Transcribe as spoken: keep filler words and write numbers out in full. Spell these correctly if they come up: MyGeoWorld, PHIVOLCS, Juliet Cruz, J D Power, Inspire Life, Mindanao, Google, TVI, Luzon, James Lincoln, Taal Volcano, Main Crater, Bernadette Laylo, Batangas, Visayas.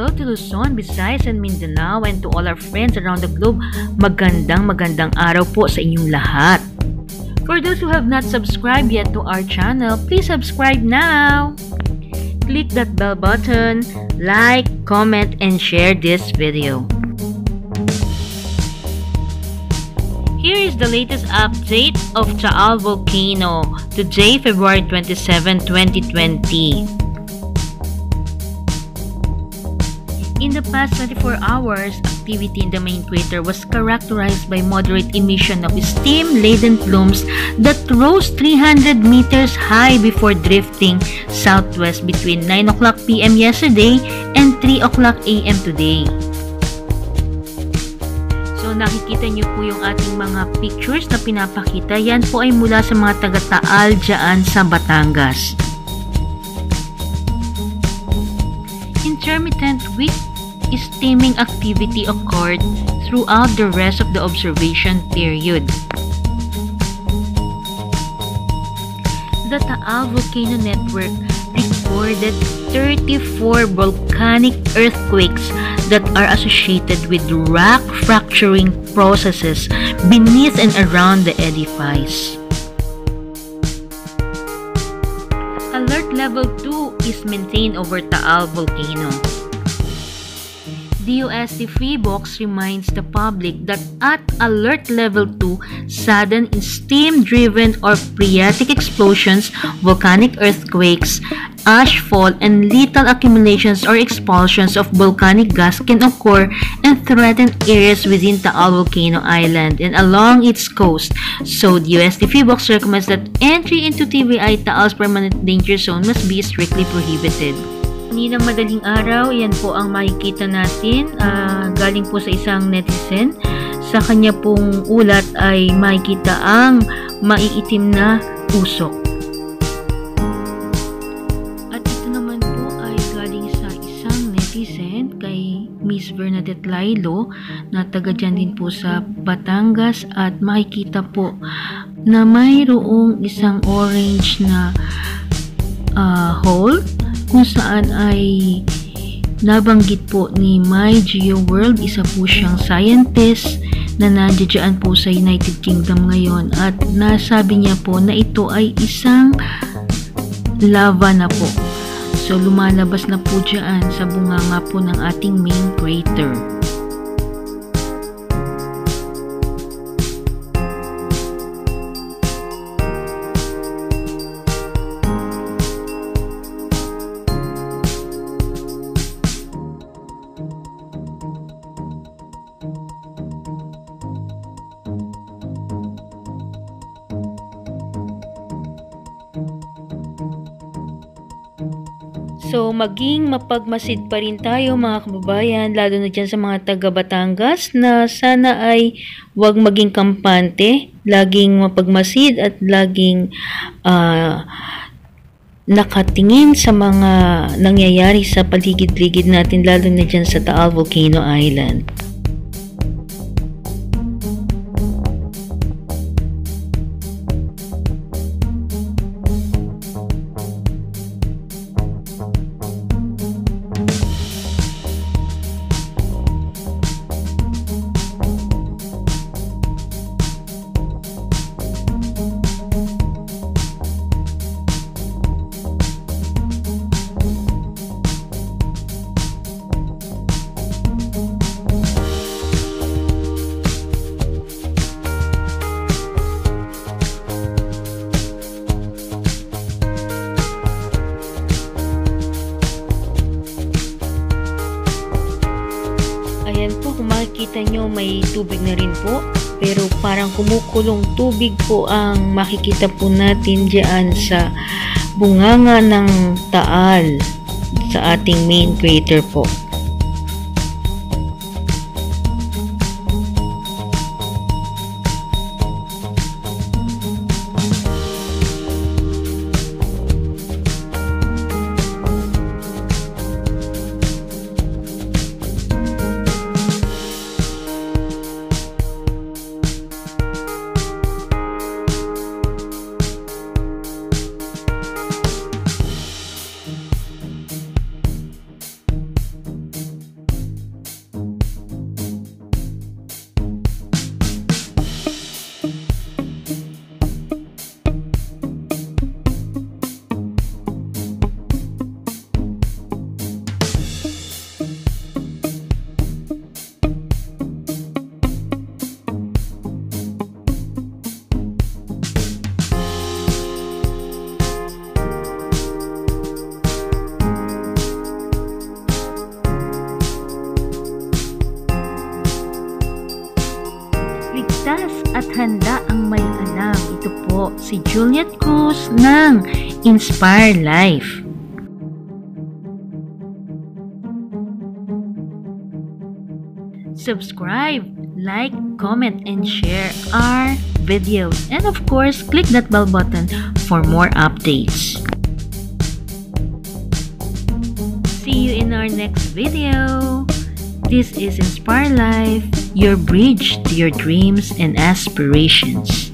hello to Luzon, Visayas, and Mindanao, and to all our friends around the globe. Magandang magandang araw po sa inyong lahat. For those who have not subscribed yet to our channel, please subscribe now. Click that bell button, like, comment, and share this video. Here is the latest update of Taal Volcano, today, February twenty-seventh, twenty twenty. In the past twenty-four hours, activity in the main crater was characterized by moderate emission of steam-laden plumes that rose three hundred meters high before drifting southwest between nine o'clock p m yesterday and three o'clock a m today. So nakikita niyo po yung ating mga pictures na pinapakita. Yan po ay mula sa mga taga-Taal dyan sa Batangas. Intermittent weak steaming activity occurred throughout the rest of the observation period. The Taal Volcano Network recorded thirty-four volcanic earthquakes that are associated with rock fracturing processes beneath and around the edifice. Alert Level two is maintained over Taal Volcano. D O S T PHIVOLCS reminds the public that at Alert Level two, sudden steam-driven or phreatic explosions, volcanic earthquakes, ash fall, and lethal accumulations or expulsions of volcanic gas can occur in threatened areas within Taal Volcano Island and along its coast. So, D O S T PHIVOLCS recommends that entry into T V I Taal's Permanent Danger Zone must be strictly prohibited. Kaninang madaling araw, yan po ang makikita natin, uh, galing po sa isang netizen. Sa kanya pong ulat ay makikita ang maiitim na usok. At ito naman po ay galing sa isang netizen kay Miss Bernadette Laylo na taga dyan din po sa Batangas, at makikita po na mayroong isang orange na uh, hole kung saan ay nabanggit po ni MyGeoWorld, isa po siyang scientist na nandiyan po sa United Kingdom ngayon, at nasabi niya po na ito ay isang lava na po. So lumalabas na po dyan sa bunganga po ng ating main crater. So, maging mapagmasid pa rin tayo mga kababayan, lalo na dyan sa mga taga-Batangas, na sana ay huwag maging kampante, laging mapagmasid at laging uh, nakatingin sa mga nangyayari sa paligid-ligid natin, lalo na dyan sa Taal Volcano Island. Ayan po, kung makikita nyo may tubig na rin po, pero parang kumukulong tubig po ang makikita po natin dyan sa bunganga ng Taal sa ating main crater po. ligtas at handa ang may alam. Ito po si Juliet Cruz ng Inspire Life. Subscribe, like, comment, and share our videos. And of course, click that bell button for more updates. See you in our next video. This is Inspire Life, your bridge to your dreams and aspirations.